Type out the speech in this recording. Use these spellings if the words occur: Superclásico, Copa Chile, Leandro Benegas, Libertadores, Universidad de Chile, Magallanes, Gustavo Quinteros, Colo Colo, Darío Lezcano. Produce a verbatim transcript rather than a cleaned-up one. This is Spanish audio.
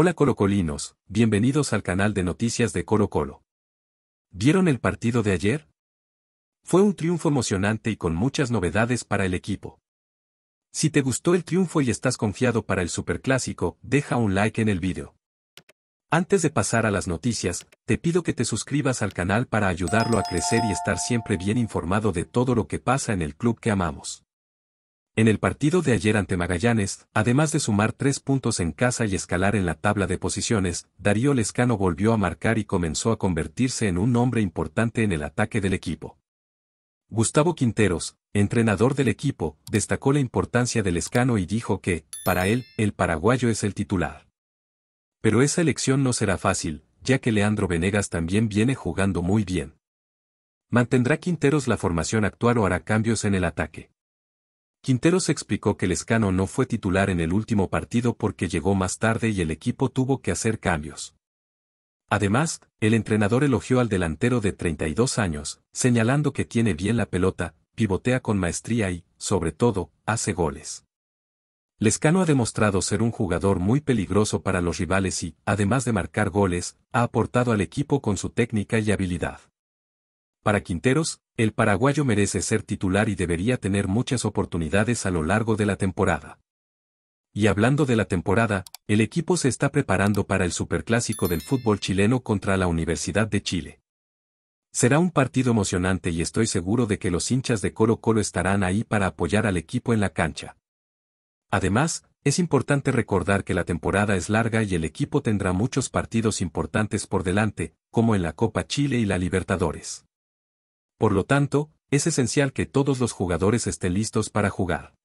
Hola colocolinos, bienvenidos al canal de noticias de Colo Colo. ¿Vieron el partido de ayer? Fue un triunfo emocionante y con muchas novedades para el equipo. Si te gustó el triunfo y estás confiado para el Superclásico, deja un like en el video. Antes de pasar a las noticias, te pido que te suscribas al canal para ayudarlo a crecer y estar siempre bien informado de todo lo que pasa en el club que amamos. En el partido de ayer ante Magallanes, además de sumar tres puntos en casa y escalar en la tabla de posiciones, Darío Lezcano volvió a marcar y comenzó a convertirse en un hombre importante en el ataque del equipo. Gustavo Quinteros, entrenador del equipo, destacó la importancia de Lezcano y dijo que, para él, el paraguayo es el titular. Pero esa elección no será fácil, ya que Leandro Benegas también viene jugando muy bien. ¿Mantendrá Quinteros la formación actual o hará cambios en el ataque? Quinteros explicó que Lezcano no fue titular en el último partido porque llegó más tarde y el equipo tuvo que hacer cambios. Además, el entrenador elogió al delantero de treinta y dos años, señalando que tiene bien la pelota, pivotea con maestría y, sobre todo, hace goles. Lezcano ha demostrado ser un jugador muy peligroso para los rivales y, además de marcar goles, ha aportado al equipo con su técnica y habilidad. Para Quinteros, el paraguayo merece ser titular y debería tener muchas oportunidades a lo largo de la temporada. Y hablando de la temporada, el equipo se está preparando para el Superclásico del fútbol chileno contra la Universidad de Chile. Será un partido emocionante y estoy seguro de que los hinchas de Colo Colo estarán ahí para apoyar al equipo en la cancha. Además, es importante recordar que la temporada es larga y el equipo tendrá muchos partidos importantes por delante, como en la Copa Chile y la Libertadores. Por lo tanto, es esencial que todos los jugadores estén listos para jugar.